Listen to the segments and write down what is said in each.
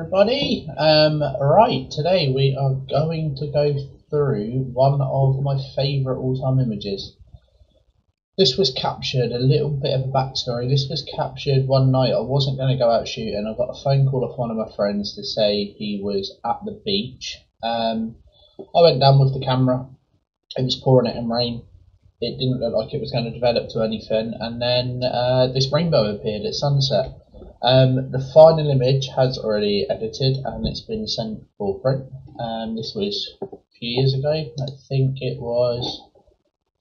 everybody. Right, today we are going to go through one of my favourite all-time images. This was captured, a little bit of a backstory, this was captured one night. I wasn't going to go out shooting. I got a phone call off one of my friends to say he was at the beach. I went down with the camera. It was pouring it in rain. It didn't look like it was going to develop to anything, and then this rainbow appeared at sunset. The final image has already edited and it's been sent for print. This was a few years ago, I think it was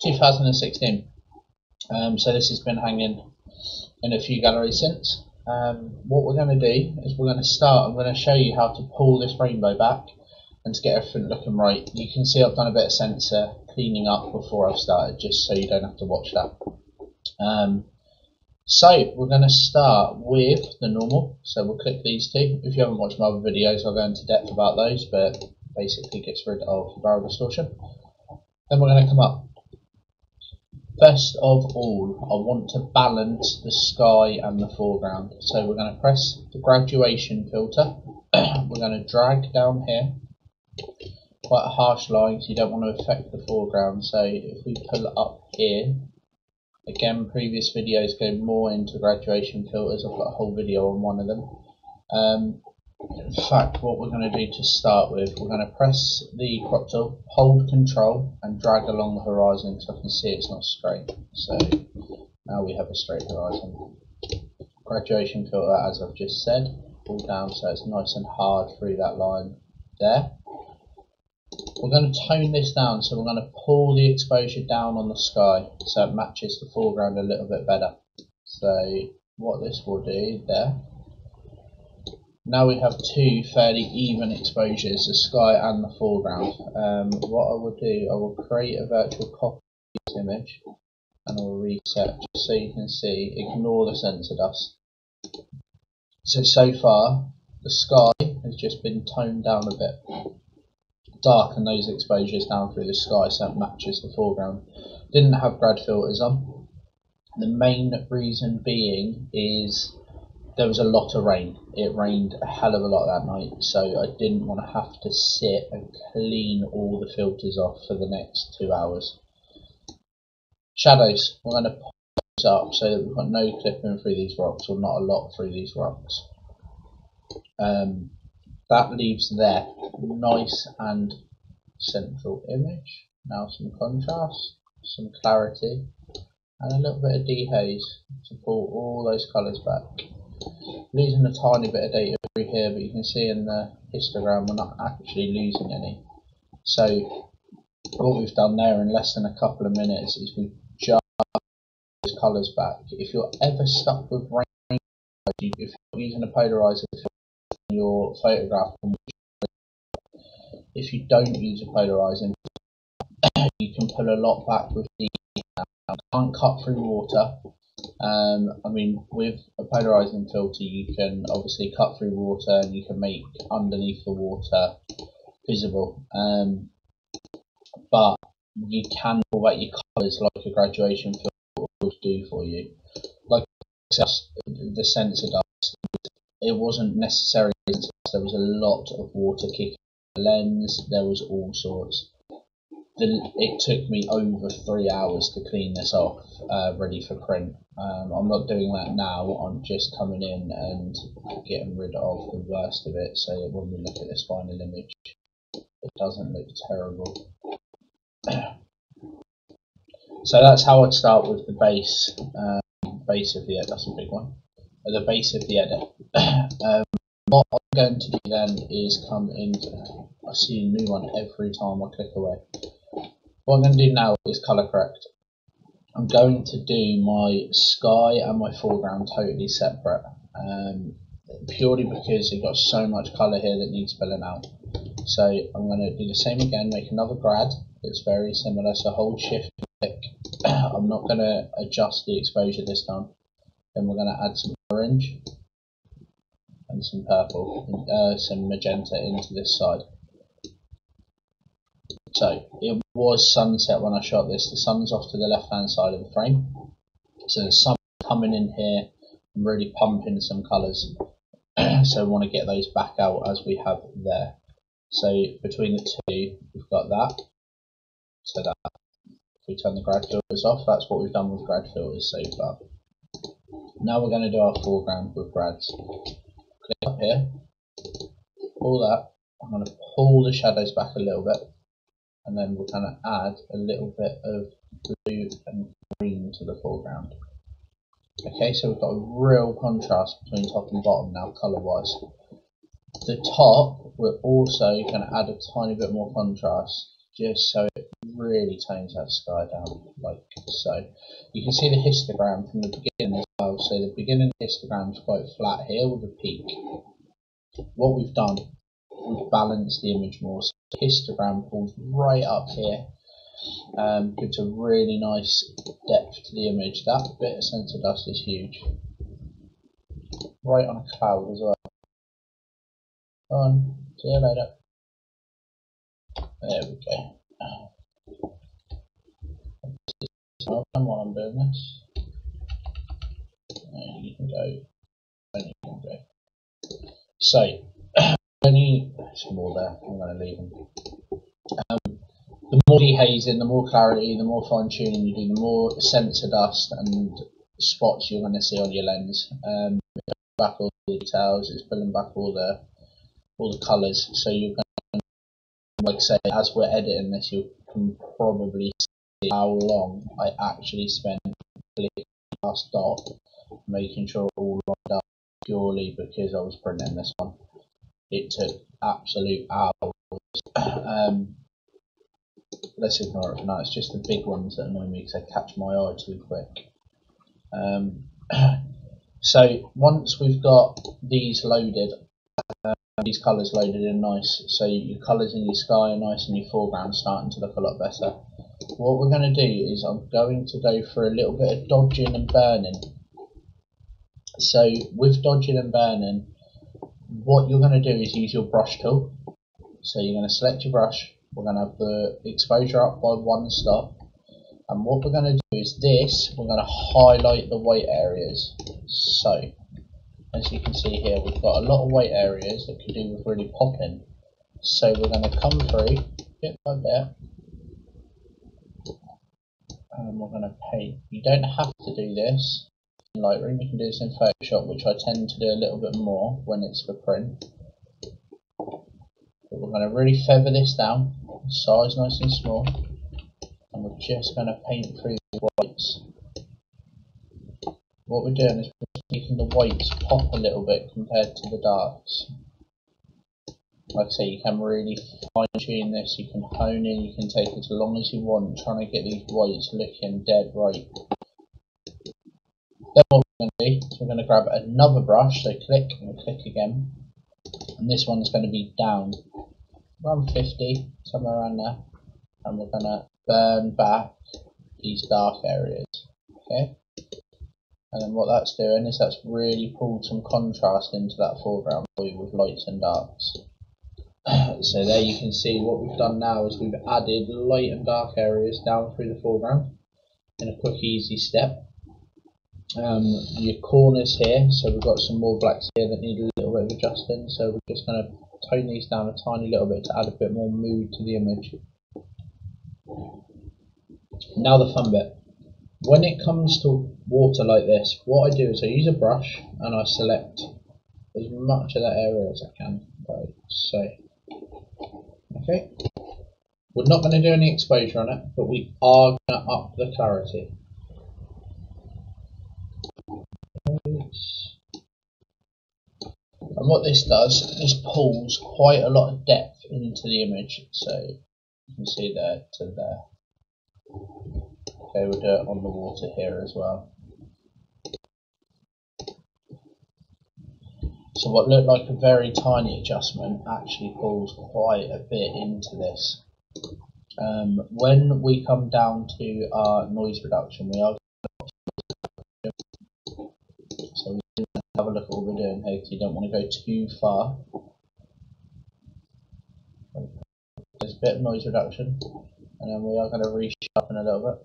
2016. So this has been hanging in a few galleries since. What we're going to do is we're going to start. I'm going to show you how to pull this rainbow back and to get everything looking right. You can see I've done a bit of sensor cleaning up before I've started, just so you don't have to watch that. So we're going to start with the normal, so we'll click these two. If you haven't watched my other videos, I'll go into depth about those, but basically gets rid of the barrel distortion. Then we're going to come up. First of all, I want to balance the sky and the foreground, so we're going to press the graduation filter. We're going to drag down here, quite a harsh line, so you don't want to affect the foreground. So if we pull up here, again, previous videos go more into graduation filters. I've got a whole video on one of them. In fact, what we're going to do to start with, we're going to press the crop tool, hold control, and drag along the horizon, so I can see it's not straight. So now we have a straight horizon. Graduation filter, as I've just said, all down, so it's nice and hard through that line there. We're going to tone this down, so we're going to pull the exposure down on the sky so it matches the foreground a little bit better. So what this will do there, now we have two fairly even exposures, the sky and the foreground. What I will do, I will create a virtual copy of this image and I will reset just so you can see, ignore the sensor dust. So far the sky has just been toned down a bit. Darken those exposures down through the sky so it matches the foreground. Didn't have grad filters on. The main reason being is there was a lot of rain. It rained a hell of a lot that night, so I didn't want to have to sit and clean all the filters off for the next 2 hours. Shadows, we're going to pop those up so that we've got no clipping through these rocks, or not a lot through these rocks. That leaves there, nice and central image. Now some contrast, some clarity, and a little bit of dehaze to pull all those colours back. Losing a tiny bit of data through here, but you can see in the histogram we're not actually losing any. So what we've done there in less than a couple of minutes is we've just those colours back. If you're ever stuck with rain, if you're using a polarizer, your photograph, if you don't use a polarizing, you can pull a lot back with the can't cut through water. I mean, with a polarizing filter you can obviously cut through water and you can make underneath the water visible, but you can pull back your colors like a graduation filter would do for you, like the sensor does. It wasn't necessary, there was a lot of water kicking the lens, there was all sorts. It took me over 3 hours to clean this off, ready for print. I'm not doing that now, I'm just coming in and getting rid of the worst of it so that when we look at this final image, it doesn't look terrible. So that's how I'd start with the base, that's a big one. The base of the edit. What I'm going to do then is come into, I see a new one every time I click away. What I'm going to do now is colour correct. I'm going to do my sky and my foreground totally separate, purely because you've got so much colour here that needs filling out. So I'm going to do the same again, make another grad that's very similar, so hold shift click. I'm not going to adjust the exposure this time. Then we're going to add some orange and some purple, some magenta into this side. So it was sunset when I shot this. The sun's off to the left-hand side of the frame, so the sun coming in here and really pumping some colours. So we want to get those back out as we have there. So between the two, we've got that. So that if we turn the grad filters off, that's what we've done with grad filters so far. Now we're going to do our foreground with grads. Click up here, pull that. I'm going to pull the shadows back a little bit, and then we're going to add a little bit of blue and green to the foreground. Okay, so we've got a real contrast between top and bottom now, colour wise. The top, we're also going to add a tiny bit more contrast, just so it really tones that sky down, like so. You can see the histogram from the beginning as well, so the beginning histogram is quite flat here with a peak. What we've done, we've balanced the image more, so the histogram pulls right up here. Gives a really nice depth to the image. That bit of sensor dust is huge. Right on a cloud as well. Come on, see you later. There we go. I'll tell you what I'm doing this. And you can go. And you can go. So, any. There's more there, I'm going to leave them. The more dehazing, the more clarity, the more fine tuning you do, the more sensor dust and spots you're going to see on your lens. It's pulling back all the details, it's pulling back all the colours. So you're going to, like say, as we're editing this, you can probably see how long I actually spend clicking the last dot, making sure it all lined up purely because I was printing this one. It took absolute hours. Let's ignore it for now, it's just the big ones that annoy me because they catch my eye too quick. So once we've got these loaded, these colours loaded in nice, so your colours in your sky are nice and your foreground starting to look a lot better. What we're going to do is I'm going to go for a little bit of dodging and burning. So with dodging and burning, what you're going to do is use your brush tool. So you're going to select your brush. We're going to have the exposure up by one stop, and what we're going to do is this, we're going to highlight the white areas. So as you can see here, we've got a lot of white areas that could do with really popping. So we're going to come through bit by bit, and we're going to paint. You don't have to do this in Lightroom, you can do this in Photoshop, which I tend to do a little bit more when it's for print. But we're going to really feather this down, size nice and small, and we're just going to paint through the whites. What we're doing is we're making the whites pop a little bit compared to the darks. Like I say, you can really fine tune this, you can hone in, you can take as long as you want, trying to get these whites looking dead right. Then what we're going to do is we're going to grab another brush, so click and click again. And this one's going to be down around 50, somewhere around there, and we're going to burn back these dark areas. Okay, and then what that's doing is that's really pulled some contrast into that foreground for you with lights and darks. So there you can see what we've done now is we've added light and dark areas down through the foreground in a quick easy step. Your corners here, so we've got some more blacks here that need a little bit of adjusting, so we're just going to tone these down a tiny little bit to add a bit more mood to the image. Now the fun bit. When it comes to water like this, what I do is I use a brush and I select as much of that area as I can. Right, so, okay, we're not going to do any exposure on it, but we are going to up the clarity. And what this does, this pulls quite a lot of depth into the image, so you can see there to there. Okay, we'll do it on the water here as well. So what looked like a very tiny adjustment actually pulls quite a bit into this. When we come down to our noise reduction, we are have a look at what we're doing here because you don't want to go too far. There's a bit of noise reduction, and then we are going to resharpen a little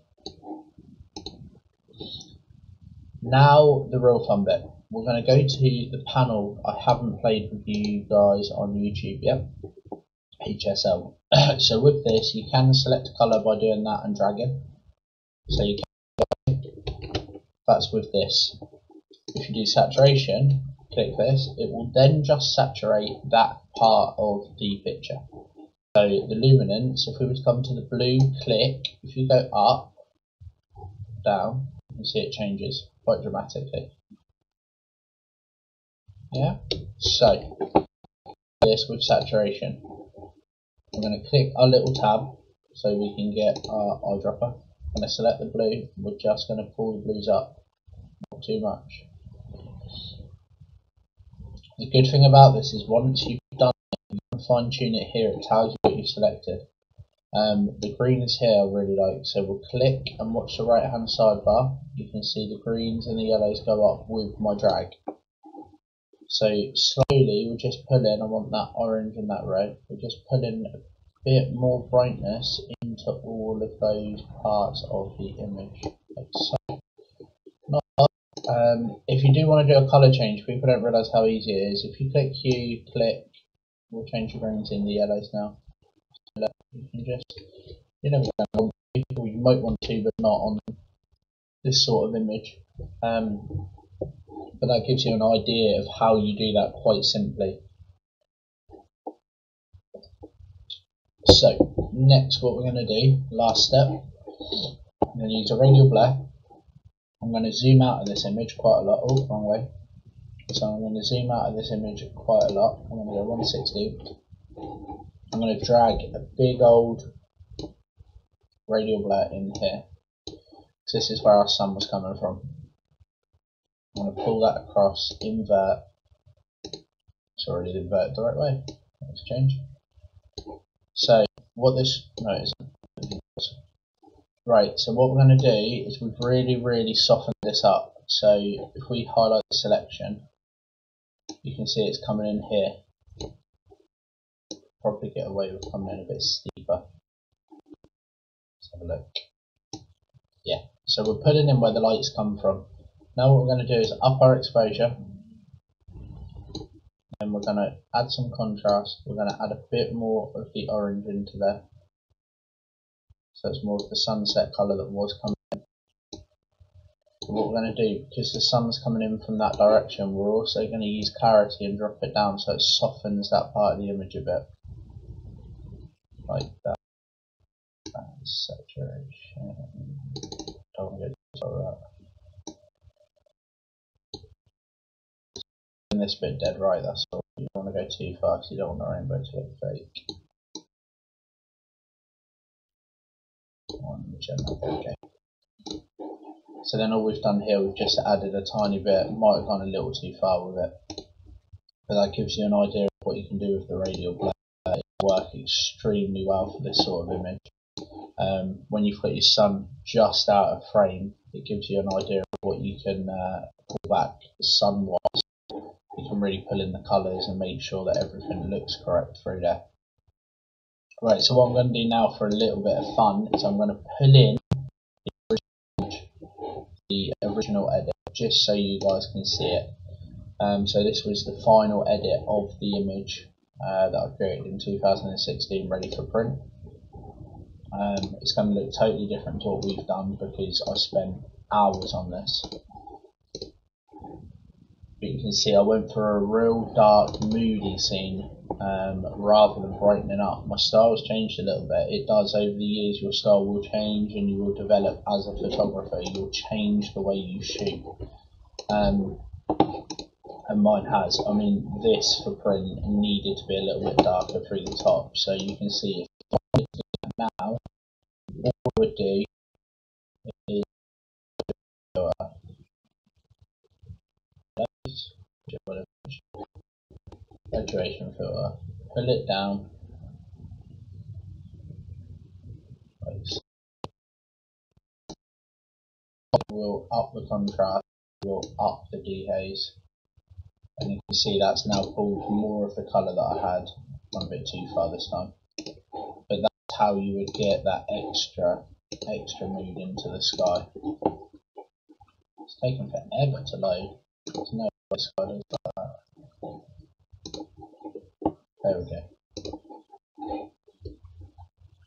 bit. Now the real fun bit. We're going to go to the panel I haven't played with you guys on YouTube yet, HSL. So with this, you can select a colour by doing that and dragging. So you can, that's with this. If you do saturation, click this, it will then just saturate that part of the picture. So the luminance, if we were to come to the blue, click, if you go up, down, you see it changes quite dramatically. Yeah, so this with saturation, we're going to click our little tab so we can get our eyedropper. I'm going to select the blue, we're just going to pull the blues up, not too much. The good thing about this is once you've done it, you can fine tune it here, it tells you what you've selected. The greens here I really like, so we'll click and watch the right hand sidebar, you can see the greens and the yellows go up with my drag. So slowly we'll just pull in, I want that orange and that red, we'll just pull in a bit more brightness into all of those parts of the image. Like so. If you do want to do a colour change, people don't realise how easy it is. If you click hue, click, we'll change the greens in the yellows now. So you can just, you never want to, people you might want to, but not on this sort of image. But that gives you an idea of how you do that quite simply. So next what we're going to do, last step, I'm going to use a radial blur. I'm going to zoom out of this image quite a lot, oh wrong way, so I'm going to zoom out of this image quite a lot, I'm going to go 160, I'm going to drag a big old radial blur in here, so this is where our sun was coming from. I'm going to pull that across, invert, sorry, I did invert the right way, let's change. So what this, no it isn't, right, so what we're going to do is we've really softened this up, so if we highlight the selection, you can see it's coming in here, probably get away with coming in a bit steeper, let's have a look, yeah, so we're putting in where the lights come from. Now what we're going to do is up our exposure, and we're going to add some contrast, we're going to add a bit more of the orange into there, so it's more of the sunset colour that was coming in. So what we're going to do, because the sun's coming in from that direction, we're also going to use clarity and drop it down so it softens that part of the image a bit, like that, that's saturation, don't get this all right. This bit dead right, that's all. You don't want to go too far because you don't want the rainbow to look fake. Okay. So then all we've done here, we've just added a tiny bit, might have gone a little too far with it. But that gives you an idea of what you can do with the radial blur. It works extremely well for this sort of image. When you've got your sun just out of frame, it gives you an idea of what you can pull back sun-wise. You can really pull in the colours and make sure that everything looks correct through there. Right, so what I'm going to do now for a little bit of fun is I'm going to pull in the original edit just so you guys can see it. So this was the final edit of the image that I created in 2016 ready for print. It's going to look totally different to what we've done because I spent hours on this. But you can see I went for a real dark, moody scene rather than brightening up. My style's changed a little bit. It does over the years. Your style will change and you will develop as a photographer. You'll change the way you shoot. And mine has. I mean, this for print needed to be a little bit darker through the top. So you can see if I do that now, what I would do is saturation filter, pull it down like so. We'll up the contrast, we'll up the dehaze, and you can see that's now pulled more of the colour that I had. Gone a bit too far this time, but that's how you would get that extra mood into the sky. It's taken forever to load. It's no Let's go to that. There we go.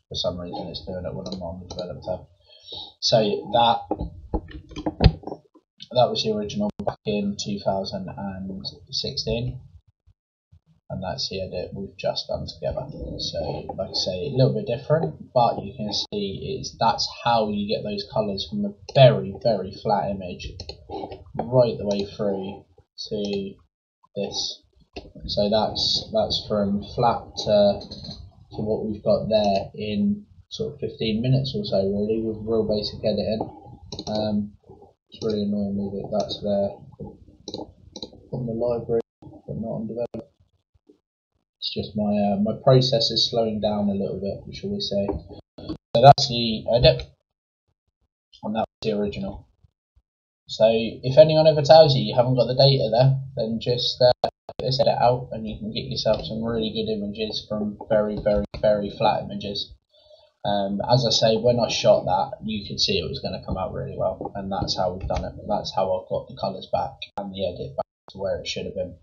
For some reason it's doing it when I'm on the develop tab. So that was the original back in 2016, and that's the edit we've just done together. So like I say, a little bit different, but you can see that's how you get those colours from a very, very flat image right the way through to this. So that's from flat to what we've got there in sort of 15 minutes or so, really, with real basic editing. It's really annoying me that that's there on the library but not on develop. It's just my my process is slowing down a little bit, shall we say. So that's the edit, and that was the original. So if anyone ever tells you haven't got the data there, then just edit it out, and you can get yourself some really good images from very, very, very flat images. As I say, when I shot that, you could see it was going to come out really well, and that's how we've done it. That's how I've got the colours back and the edit back to where it should have been.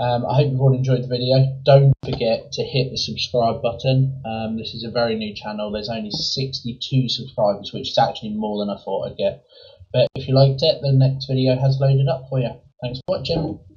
I hope you've all enjoyed the video. Don't forget to hit the subscribe button. This is a very new channel. There's only 62 subscribers, which is actually more than I thought I'd get. But if you liked it, the next video has loaded up for you. Thanks for watching.